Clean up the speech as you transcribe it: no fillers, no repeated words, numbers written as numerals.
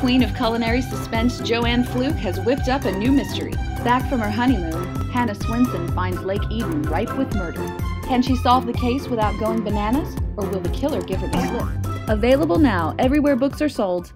Queen of culinary suspense Joanne Fluke has whipped up a new mystery. Back from her honeymoon, Hannah Swensen finds Lake Eden ripe with murder. Can she solve the case without going bananas, or will the killer give her the slip? Available now everywhere books are sold.